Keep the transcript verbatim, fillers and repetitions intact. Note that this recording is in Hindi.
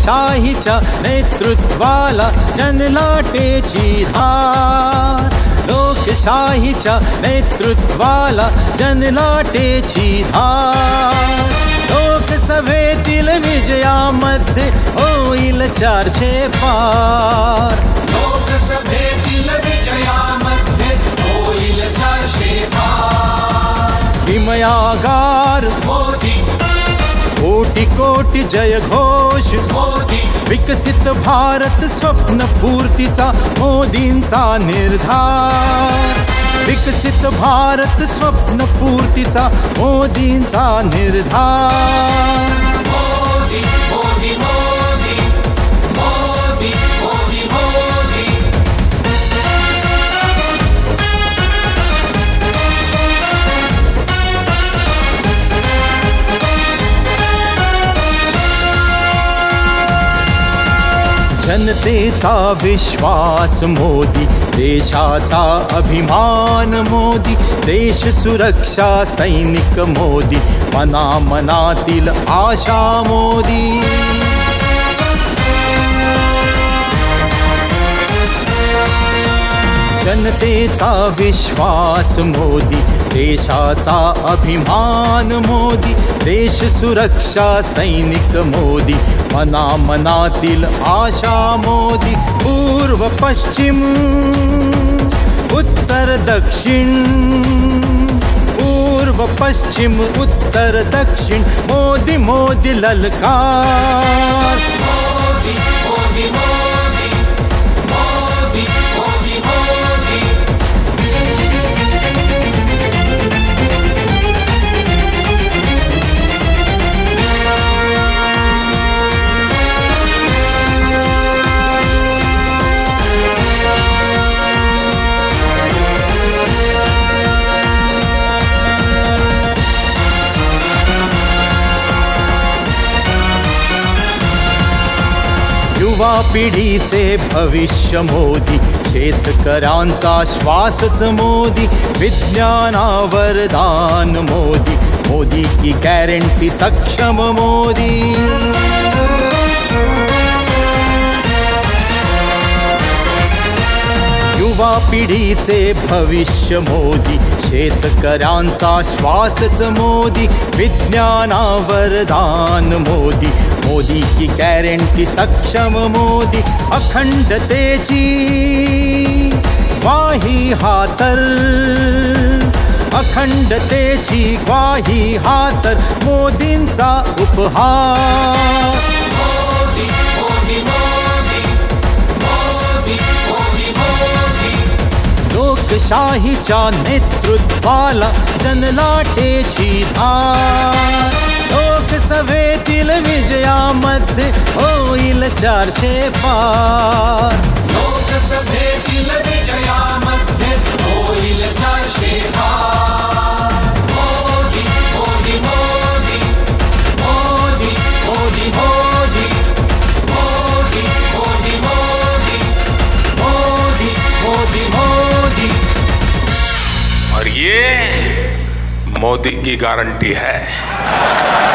शाहीच्या नेतृत्वाला जनलाटेची धार, लोकशाहीच्या नेतृत्वाला जनलाटेची धार। लोकसभेतील विजयामध्ये होईल चारशे पार, लोकसभेतील विजयामध्ये होईल चारशे पार। हिमयागार कोटी कोटी जय घोष, विकसित भारत स्वप्न पूर्तीचा मोदींचा निर्धार, विकसित भारत स्वप्न पूर्तीचा मोदींचा निर्धार। जनतेचा विश्वास मोदी, देशाचा अभिमान मोदी, देश सुरक्षा सैनिक मोदी, मना मनातील आशा मोदी। जनतेचा विश्वास मोदी, देशाचा अभिमान मोदी, देश सुरक्षा सैनिक मोदी, मना मनातील आशा मोदी। पूर्व पश्चिम उत्तर दक्षिण, पूर्व पश्चिम उत्तर दक्षिण, मोदी मोदी ललकार। मोदी मोदी मोदी मोदी मोदी मोदी। युवा पिढीचे भविष्य मोदी, शेतकऱ्यांचा श्वासच मोदी, विज्ञानावर दान मोदी, मोदी की गॅरंटी सक्षम मोदी। युवा पिढीचे भविष्य मोदी, शेतकऱ्यांचा श्वासच मोदी, विज्ञानावर दान मोदी, मोदी की गॅरंटी सक्षम मोदी। अखंडतेची ग्वाही हातर, अखंडतेची ग्वाही हातर, मोदींचा उपहार। मोदी मोदी मोदी मोदी मोदी मोदी। लोकशाहीच्या नेतृत्वाला जनलाटेची धार, लोकसभेतील विजयामध्ये होईल चारशे पार, लोकसभेतील विजयामध्ये होईल चारशे पार। मोदी मोदी मोदी मोदी मोदी मोदी मोदी मोदी मोदी मोदी मोदी। और ये मोदी की गारंटी है।